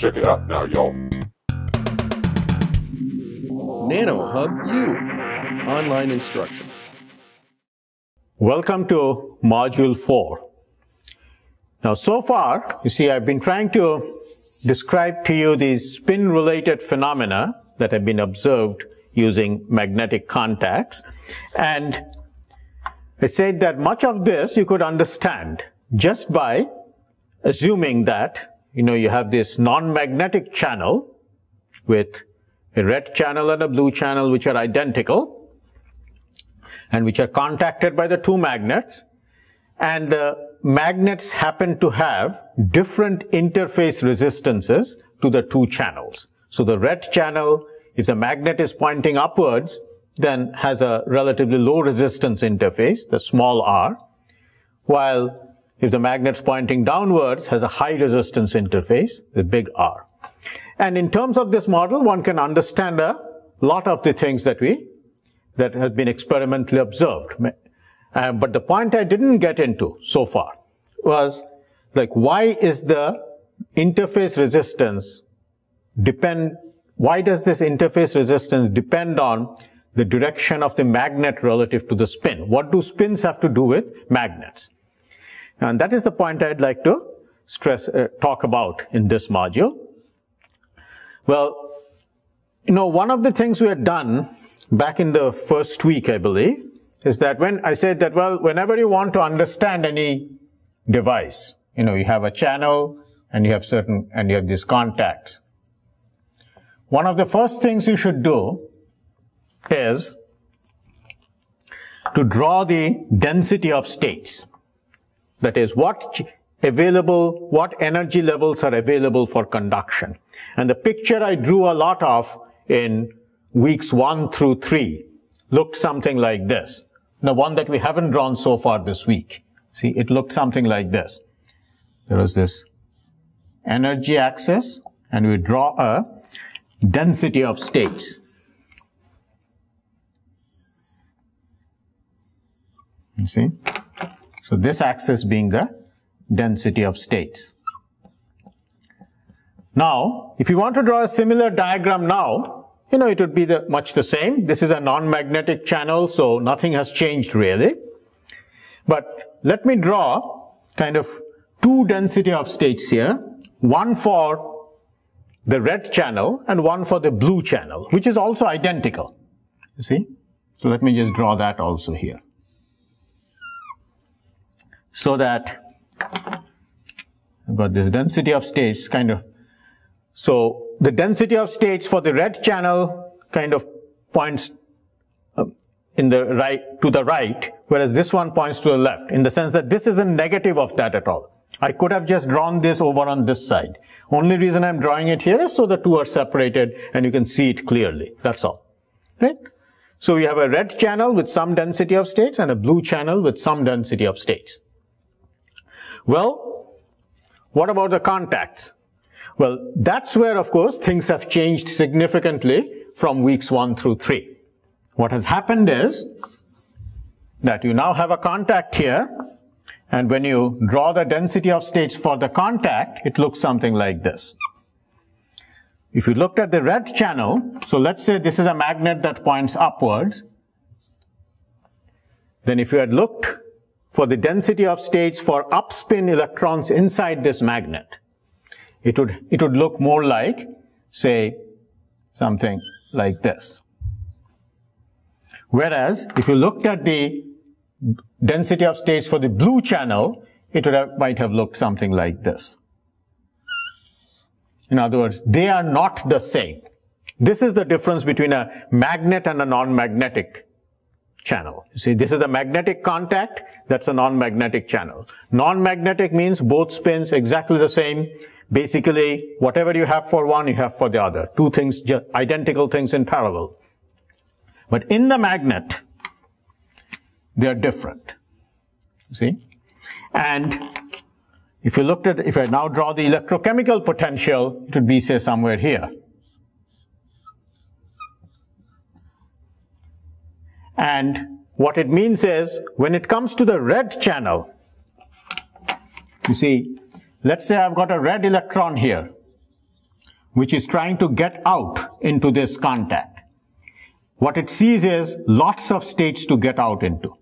Check it out now, y'all. nanoHUB-U, online instruction. Welcome to module 4. Now, so far, you see, I've been trying to describe to you these spin-related phenomena that have been observed using magnetic contacts. And I said that much of this you could understand just by assuming that, you know, you have this non-magnetic channel with a red channel and a blue channel which are identical and which are contacted by the two magnets, and the magnets happen to have different interface resistances to the two channels. So the red channel, if the magnet is pointing upwards, then has a relatively low resistance interface, the small r, while if the magnet's pointing downwards, has a high resistance interface, the big R. And in terms of this model, one can understand a lot of the things that have been experimentally observed. But the point I didn't get into so far was, like, why is the interface resistance depend on the direction of the magnet relative to the spin? What do spins have to do with magnets? And that is the point I'd like to talk about in this module. Well, you know, one of the things we had done back in the first week, I believe, is that when I said that, well, whenever you want to understand any device, you know, you have a channel and you have these contacts. One of the first things you should do is to draw the density of states. That is, what energy levels are available for conduction. And the picture I drew a lot of in weeks 1 through 3 looked something like this. The one that we haven't drawn so far this week. See, it looked something like this. There was this energy axis, and we draw a density of states. You see? So this axis being the density of states. Now, if you want to draw a similar diagram now, you know, it would be much the same. This is a non-magnetic channel, so nothing has changed really. But let me draw kind of two density of states here, one for the red channel and one for the blue channel, which is also identical. You see? So let me just draw that also here, so that I've got this density of states kind of. So the density of states for the red channel kind of points to the right, whereas this one points to the left, in the sense that this isn't negative of that at all. I could have just drawn this over on this side. Only reason I'm drawing it here is so the two are separated and you can see it clearly. That's all. Right? So you have a red channel with some density of states and a blue channel with some density of states. Well, what about the contacts? Well, that's where, of course, things have changed significantly from weeks 1 through 3. What has happened is that you now have a contact here, and when you draw the density of states for the contact, it looks something like this. If you looked at the red channel, so let's say this is a magnet that points upwards, then if you had looked for the density of states for upspin electrons inside this magnet, it would look more like, say, something like this. Whereas, if you looked at the density of states for the blue channel, it might have looked something like this. In other words, they are not the same. This is the difference between a magnet and a non-magnetic channel. You see, this is the magnetic contact, that's a non-magnetic channel. Non-magnetic means both spins exactly the same. Basically, whatever you have for one, you have for the other. Two things, just identical things in parallel. But in the magnet, they are different. You see? And if I now draw the electrochemical potential, it would be, say, somewhere here. And what it means is, when it comes to the red channel, you see, let's say I've got a red electron here. which is trying to get out into this contact. What it sees is lots of states to get out into.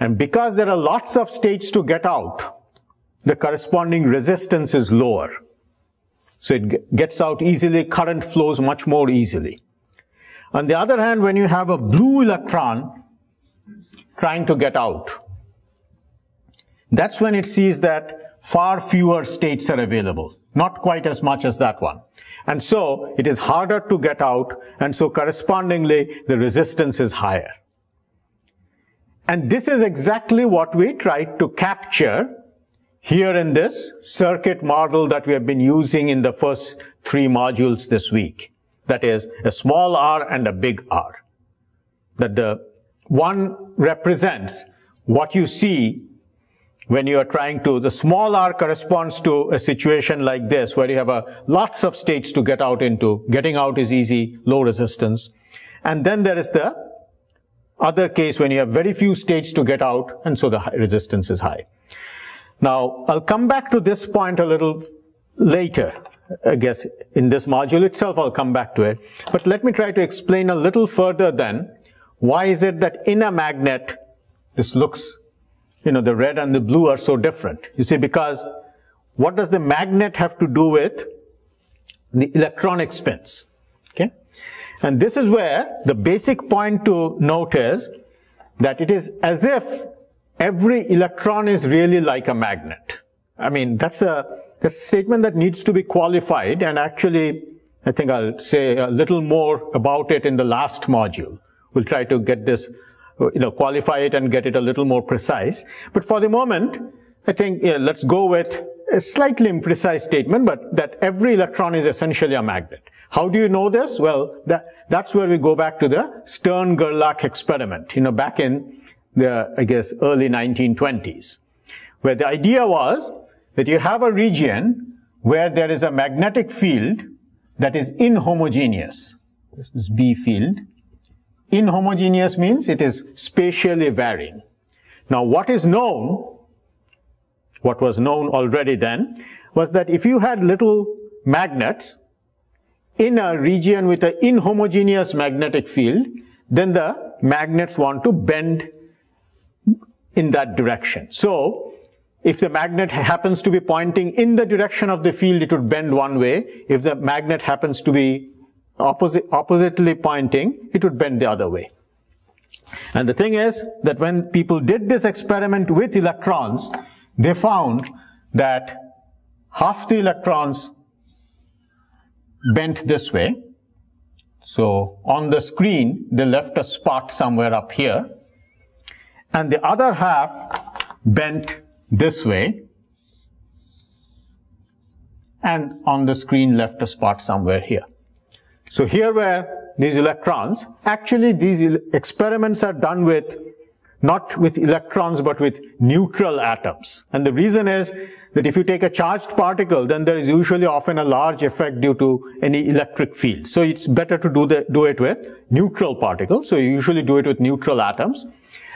And because there are lots of states to get out, the corresponding resistance is lower. So it gets out easily, current flows much more easily. On the other hand, when you have a blue electron trying to get out, that's when it sees that far fewer states are available, not quite as much as that one. And so it is harder to get out, and so correspondingly the resistance is higher. And this is exactly what we tried to capture here in this circuit model that we have been using in the first three modules this week. That is a small r and a big R. That the one represents what you see when you are trying to, the small r corresponds to a situation like this where you have lots of states to get out into. Getting out is easy, low resistance. And then there is the other case when you have very few states to get out, and so the resistance is high. Now, I'll come back to this point a little later. I guess in this module itself I'll come back to it. But let me try to explain a little further then, why is it that in a magnet, this looks, the red and the blue are so different. You see, because what does the magnet have to do with the electronic spins? Okay? And this is where the basic point to note is that it is as if every electron is really like a magnet. I mean, that's a statement that needs to be qualified, and actually I think I'll say a little more about it in the last module. We'll try to get this, qualify it and get it a little more precise. But for the moment, I think let's go with a slightly imprecise statement, but that every electron is essentially a magnet. How do you know this? Well, that's where we go back to the Stern-Gerlach experiment, back in the, early 1920s, where the idea was that you have a region where there is a magnetic field that is inhomogeneous. This is B field. Inhomogeneous means it is spatially varying. Now, what was known already then, was that if you had little magnets in a region with an inhomogeneous magnetic field, then the magnets want to bend in that direction. So, if the magnet happens to be pointing in the direction of the field, it would bend one way. If the magnet happens to be oppositely pointing, it would bend the other way. And the thing is that when people did this experiment with electrons, they found that half the electrons bent this way. So on the screen, they left a spot somewhere up here. And the other half bent this way. And on the screen, left a spot somewhere here. So here were these electrons. Actually, these experiments are done with not with electrons, but with neutral atoms. And the reason is that if you take a charged particle, then there is usually often a large effect due to any electric field. So it's better to do it with neutral particles. So you usually do it with neutral atoms.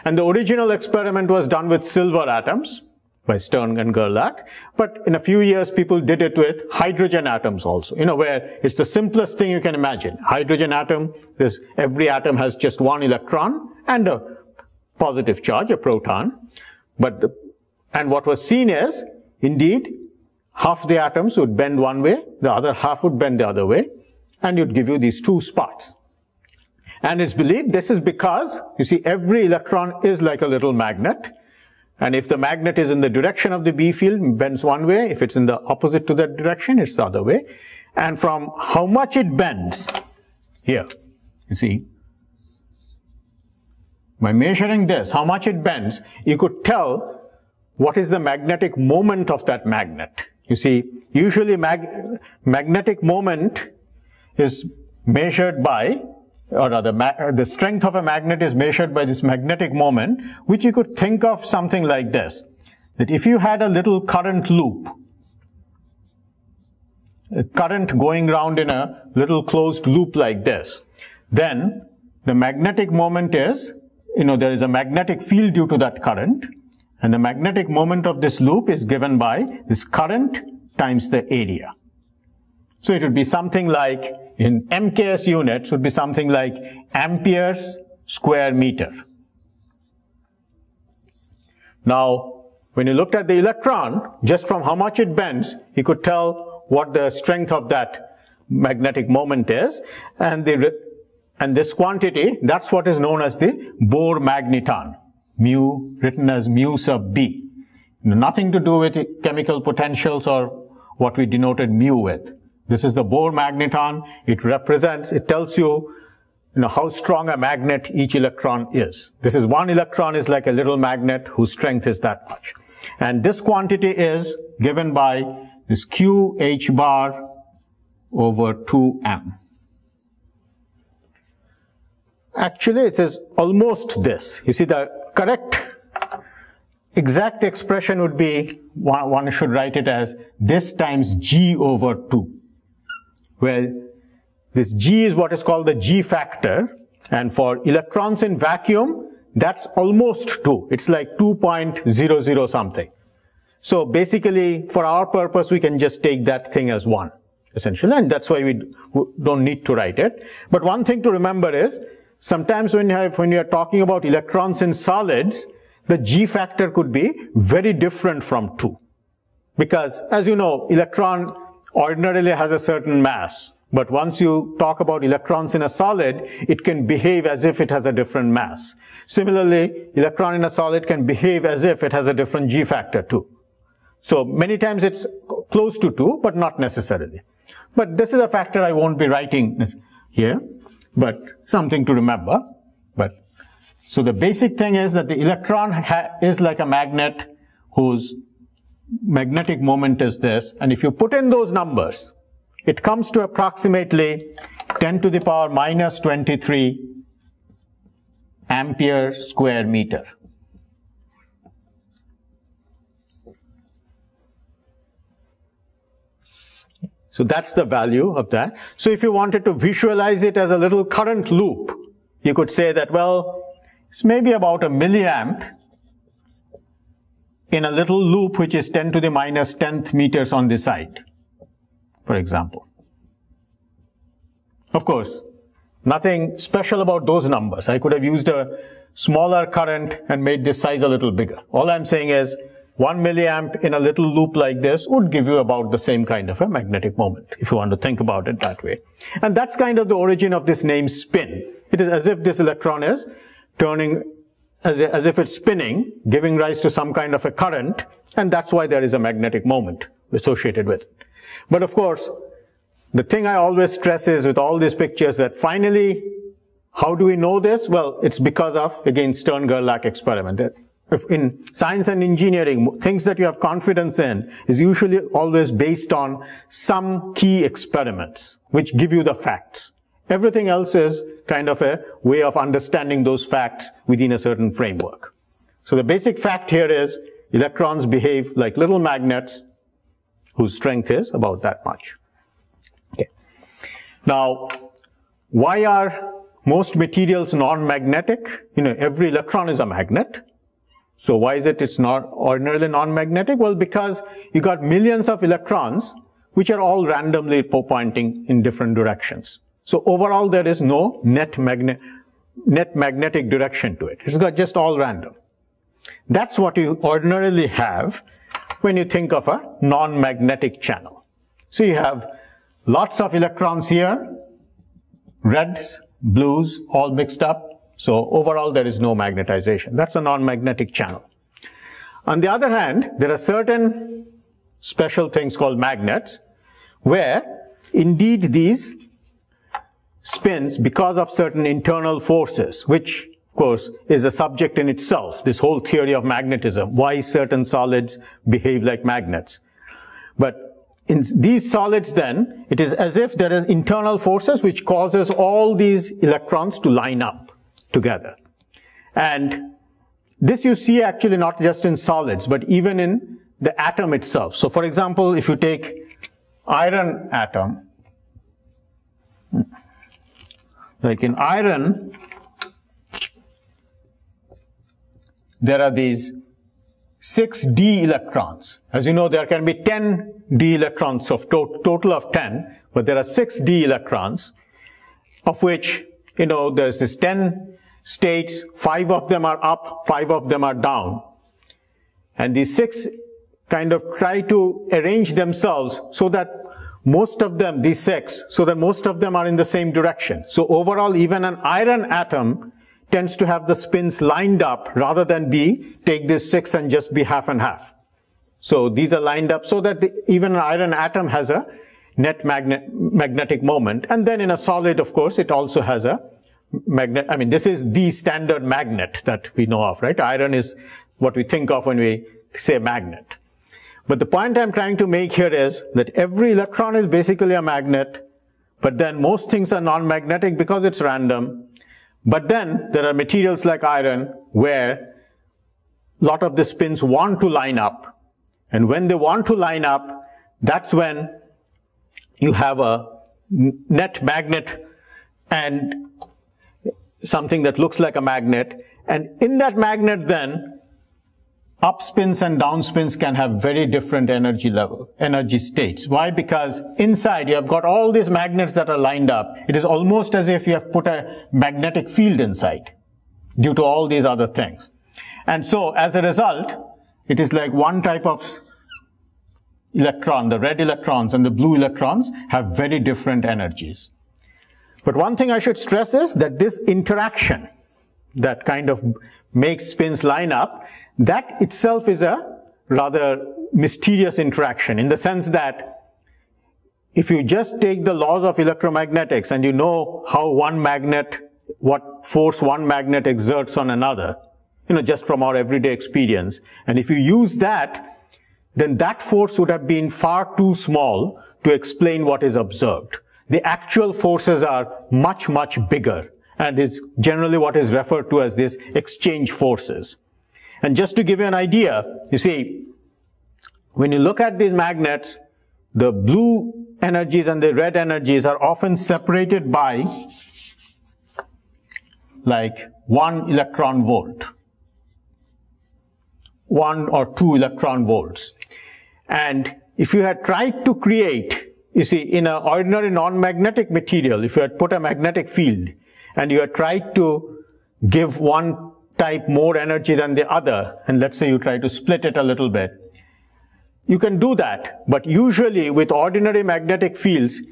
And the original experiment was done with silver atoms by Stern and Gerlach. But in a few years, people did it with hydrogen atoms also, where it's the simplest thing you can imagine. Hydrogen atom, every atom has just one electron and a positive charge, a proton, and what was seen is, indeed, half the atoms would bend one way, the other half would bend the other way, and it would give you these two spots. And it's believed this is because, every electron is like a little magnet, and if the magnet is in the direction of the B field, it bends one way, if it's in the opposite to that direction, it's the other way, and from how much it bends, here, by measuring this, how much it bends, you could tell what is the magnetic moment of that magnet. You see, usually magnetic moment is measured by, or rather the strength of a magnet is measured by this magnetic moment, which you could think of something like this, that if you had a little current loop, a current going round in a little closed loop like this, then the magnetic moment is, there is a magnetic field due to that current, and the magnetic moment of this loop is given by this current times the area. So it would be something like, in MKS units, would be something like amperes square meter. Now, when you looked at the electron, just from how much it bends, you could tell what the strength of that magnetic moment is, and this quantity, that's what is known as the Bohr magneton, mu, written as mu sub b. Nothing to do with chemical potentials or what we denoted mu with. This is the Bohr magneton. It represents, it tells you, how strong a magnet each electron is. This is one electron is like a little magnet whose strength is that much. And this quantity is given by this QH bar over 2m. Actually, it is almost this. You see, the correct exact expression would be, one should write it as this times g over 2. Well, this g is what is called the g-factor, and for electrons in vacuum, that's almost 2. It's like 2.00 something. So basically, for our purpose, we can just take that thing as 1, essentially, and that's why we don't need to write it. But one thing to remember is, sometimes when you are talking about electrons in solids, the g-factor could be very different from 2. Because, as you know, electron ordinarily has a certain mass. But once you talk about electrons in a solid, it can behave as if it has a different mass. Similarly, electron in a solid can behave as if it has a different g-factor too. So many times it's close to 2, but not necessarily. But this is a factor I won't be writing here, but something to remember. So the basic thing is that the electron is like a magnet whose magnetic moment is this, and if you put in those numbers, it comes to approximately 10 to the power minus 23 ampere square meter. So that's the value of that. So if you wanted to visualize it as a little current loop, you could say that, well, it's maybe about a milliamp in a little loop which is 10 to the minus 10th meters on the side, for example. Of course, nothing special about those numbers. I could have used a smaller current and made this size a little bigger. All I'm saying is 1 milliamp in a little loop like this would give you about the same kind of a magnetic moment, if you want to think about it that way. And that's kind of the origin of this name spin. It is as if this electron is turning, as if it's spinning, giving rise to some kind of a current, and that's why there is a magnetic moment associated with it. But of course, the thing I always stress is with all these pictures that finally, how do we know this? Well, it's because of, again, Stern-Gerlach experiment. If in science and engineering, things that you have confidence in is usually always based on some key experiments which give you the facts. Everything else is kind of a way of understanding those facts within a certain framework. So the basic fact here is electrons behave like little magnets whose strength is about that much. Okay. Now, why are most materials non-magnetic? Every electron is a magnet. So why is it it's not ordinarily non-magnetic? Well, because you got millions of electrons which are all randomly pointing in different directions. So overall, there is no net magnetic direction to it. It's got just all random. That's what you ordinarily have when you think of a non-magnetic channel. So you have lots of electrons here, reds, blues, all mixed up. So overall, there is no magnetization. That's a non-magnetic channel. On the other hand, there are certain special things called magnets where indeed these spins because of certain internal forces, which of course is a subject in itself, this whole theory of magnetism, why certain solids behave like magnets. But in these solids then, it is as if there are internal forces which causes all these electrons to line up together. And this you see actually not just in solids, but even in the atom itself. So for example, if you take iron atom, like in iron, there are these 6d electrons. As you know, there can be 10 d electrons of total of 10, but there are 6 d electrons, of which, you know, there's this 10 states, 5 of them are up, 5 of them are down. And these 6 kind of try to arrange themselves so that most of them, these 6, so that most of them are in the same direction. So overall, even an iron atom tends to have the spins lined up rather than take this 6 and just be half and half. So these are lined up so that even an iron atom has a net magnetic moment. And then in a solid, of course, it also has a magnet. I mean, this is the standard magnet that we know of, right? Iron is what we think of when we say magnet. But the point I'm trying to make here is that every electron is basically a magnet, but then most things are non-magnetic because it's random. But then there are materials like iron where a lot of the spins want to line up. And when they want to line up, that's when you have a net magnet and something that looks like a magnet. And in that magnet then, up spins and down spins can have very different energy states. Why? Because inside you have got all these magnets that are lined up. It is almost as if you have put a magnetic field inside due to all these other things. And so as a result, it is like one type of electron, the red electrons and the blue electrons have very different energies. But one thing I should stress is that this interaction that kind of makes spins line up, that itself is a rather mysterious interaction, in the sense that if you just take the laws of electromagnetics and you know how one magnet, what force one magnet exerts on another, you know, just from our everyday experience, and if you use that, then that force would have been far too small to explain what is observed. The actual forces are much, much bigger, and it's generally what is referred to as these exchange forces. And just to give you an idea, you see, when you look at these magnets, the blue energies and the red energies are often separated by like 1 electron volt, 1 or 2 electron volts. And if you had tried to create, you see, in an ordinary non-magnetic material, if you had put a magnetic field and you had tried to give one type more energy than the other, and let's say you try to split it a little bit, you can do that, but usually with ordinary magnetic fields,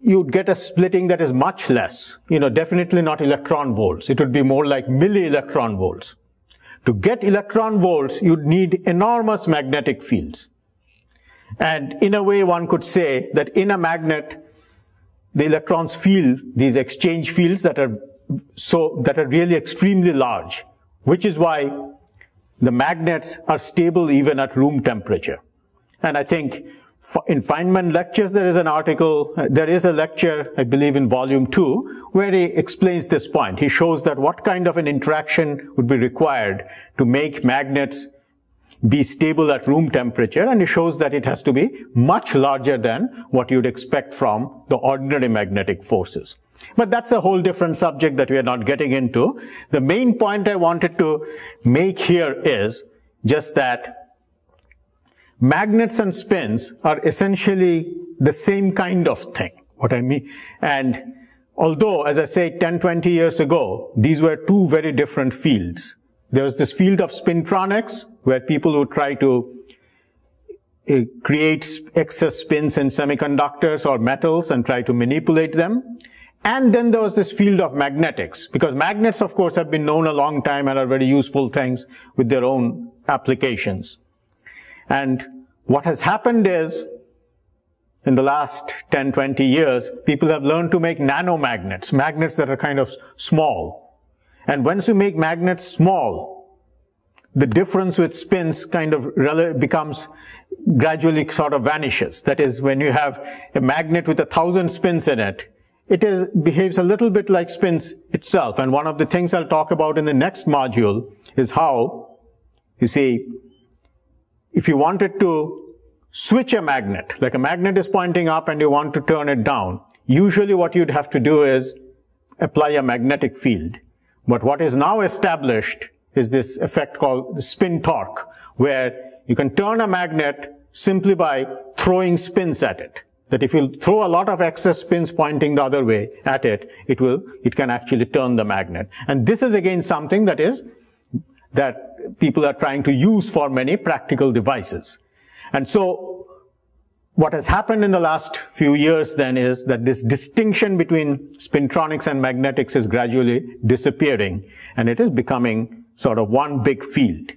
you'd get a splitting that is much less, you know, definitely not electron volts. It would be more like milli-electron volts. To get electron volts, you'd need enormous magnetic fields. And in a way, one could say that in a magnet, the electrons feel these exchange fields that are really extremely large, which is why the magnets are stable even at room temperature. And I think in Feynman lectures there is a lecture, I believe in volume 2, where he explains this point. He shows that what kind of an interaction would be required to make magnets be stable at room temperature, and it shows that it has to be much larger than what you'd expect from the ordinary magnetic forces. But that's a whole different subject that we are not getting into. The main point I wanted to make here is just that magnets and spins are essentially the same kind of thing, what I mean. And although, as I say, 10, 20 years ago, these were two very different fields. There was this field of spintronics, where people who try to create excess spins in semiconductors or metals and try to manipulate them. And then there was this field of magnetics, because magnets, of course, have been known a long time and are very useful things with their own applications. And what has happened is, in the last 10, 20 years, people have learned to make nanomagnets, magnets that are kind of small. And once you make magnets small, the difference with spins kind of becomes gradually sort of vanishes. That is, when you have a magnet with 1,000 spins in it, it behaves a little bit like spins itself. And one of the things I'll talk about in the next module is how, you see, if you wanted to switch a magnet, like a magnet is pointing up and you want to turn it down, usually what you'd have to do is apply a magnetic field. But what is now established is this effect called the spin torque, where you can turn a magnet simply by throwing spins at it. That if you throw a lot of excess spins pointing the other way at it, it can actually turn the magnet. And this is again something that people are trying to use for many practical devices. And so what has happened in the last few years then is that this distinction between spintronics and magnetics is gradually disappearing, and it is becoming sort of one big field.